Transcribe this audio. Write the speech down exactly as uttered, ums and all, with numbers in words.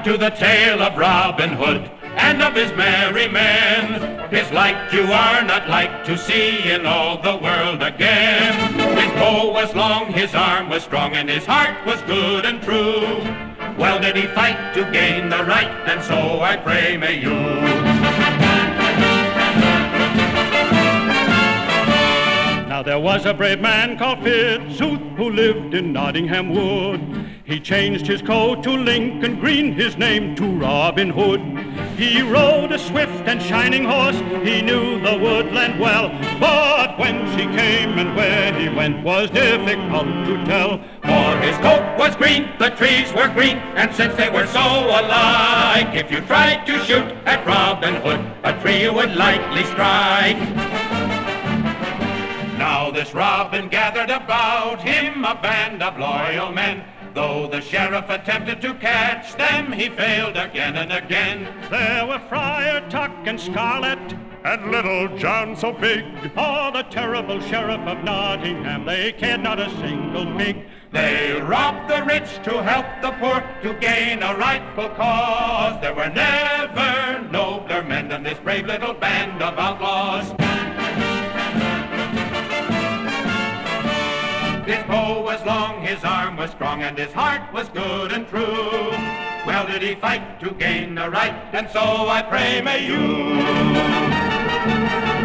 back to the tale of Robin Hood and of his merry men. His like you are not like to see in all the world again. His bow was long, his arm was strong, and his heart was good and true. Well did he fight to gain the right, and so I pray may you. Now there was a brave man called Fitzooth who lived in Nottingham Wood. He changed his coat to Lincoln Green, his name to Robin Hood. He rode a swift and shining horse, he knew the woodland well, but whence he came and where he went was difficult to tell. For his coat was green, the trees were green, and since they were so alike, if you tried to shoot at Robin Hood, a tree would likely strike. Now this Robin gathered about him a band of loyal men. Though the sheriff attempted to catch them, he failed again and again. There were Friar Tuck and Scarlet, and Little John so big. Oh, the terrible sheriff of Nottingham, they cared not a single fig. They robbed the rich to help the poor, to gain a rightful cause. There were never nobler men than this brave little band of outlaws. His bow was long, his arm was strong, and his heart was good and true. Well did he fight to gain the right, and so I pray may you.